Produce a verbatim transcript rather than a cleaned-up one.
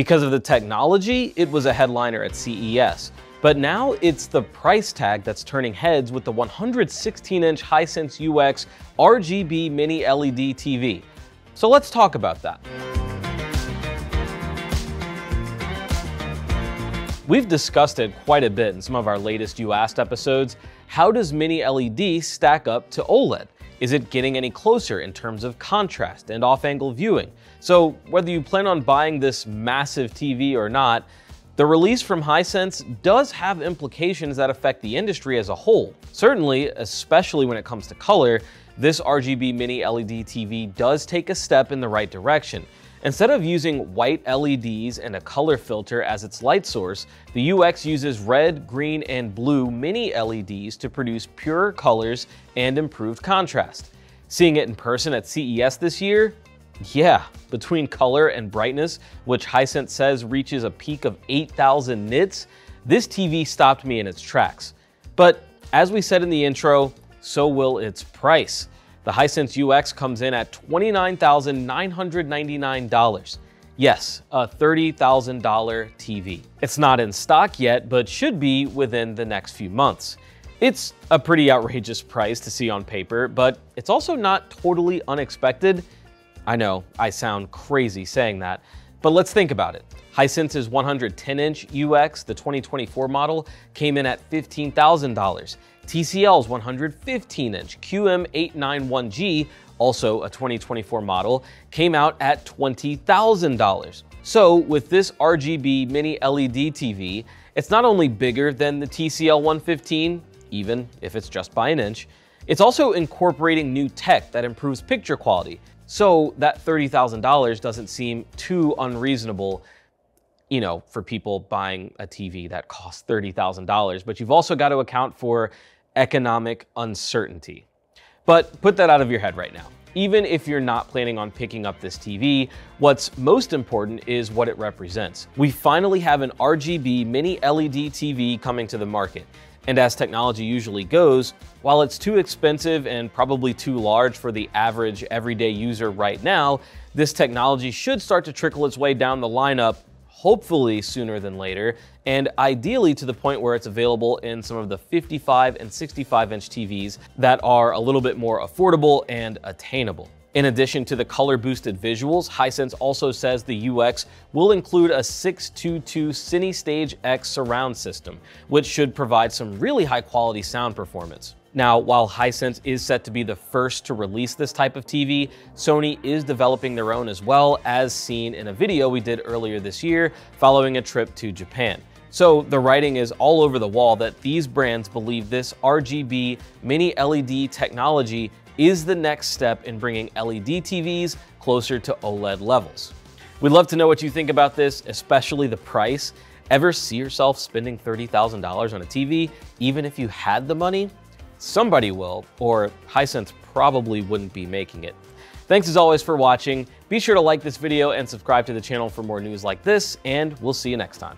Because of the technology, it was a headliner at C E S. But now it's the price tag that's turning heads with the one hundred sixteen inch Hisense U X R G B Mini-L E D T V. So let's talk about that. We've discussed it quite a bit in some of our latest You Asked episodes. How does Mini-L E D stack up to OLED? Is it getting any closer in terms of contrast and off-angle viewing? So whether you plan on buying this massive T V or not, the release from Hisense does have implications that affect the industry as a whole. Certainly, especially when it comes to color, this R G B Mini-L E D T V does take a step in the right direction. Instead of using white L E Ds and a color filter as its light source, the U X uses red, green, and blue mini-L E Ds to produce purer colors and improved contrast. Seeing it in person at C E S this year? Yeah, between color and brightness, which Hisense says reaches a peak of eight thousand nits, this T V stopped me in its tracks. But as we said in the intro, so will its price. The Hisense U X comes in at twenty-nine thousand nine hundred ninety-nine dollars. Yes, a thirty thousand dollar T V. It's not in stock yet, but should be within the next few months. It's a pretty outrageous price to see on paper, but it's also not totally unexpected. I know, I sound crazy saying that, but let's think about it. Hisense's one hundred ten inch U X, the twenty twenty-four model, came in at fifteen thousand dollars. T C L's one hundred fifteen inch Q M eight ninety-one G, also a twenty twenty-four model, came out at twenty thousand dollars. So with this R G B Mini-L E D T V, it's not only bigger than the T C L one fifteen, even if it's just by an inch, it's also incorporating new tech that improves picture quality. So that thirty thousand dollars doesn't seem too unreasonable, you know, for people buying a T V that costs thirty thousand dollars, but you've also got to account for economic uncertainty. But put that out of your head right now. Even if you're not planning on picking up this T V, what's most important is what it represents. We finally have an R G B Mini-L E D T V coming to the market. And as technology usually goes, while it's too expensive and probably too large for the average everyday user right now, this technology should start to trickle its way down the lineup, hopefully sooner than later, and ideally to the point where it's available in some of the fifty-five and sixty-five inch T Vs that are a little bit more affordable and attainable. In addition to the color-boosted visuals, Hisense also says the U X will include a six two two CineStage X surround system, which should provide some really high-quality sound performance. Now, while Hisense is set to be the first to release this type of T V, Sony is developing their own as well, as seen in a video we did earlier this year following a trip to Japan. So the writing is all over the wall that these brands believe this R G B Mini-L E D technology is the next step in bringing L E D T Vs closer to OLED levels. We'd love to know what you think about this, especially the price. Ever see yourself spending thirty thousand dollars on a T V, even if you had the money? Somebody will, or Hisense probably wouldn't be making it. Thanks as always for watching. Be sure to like this video and subscribe to the channel for more news like this, and we'll see you next time.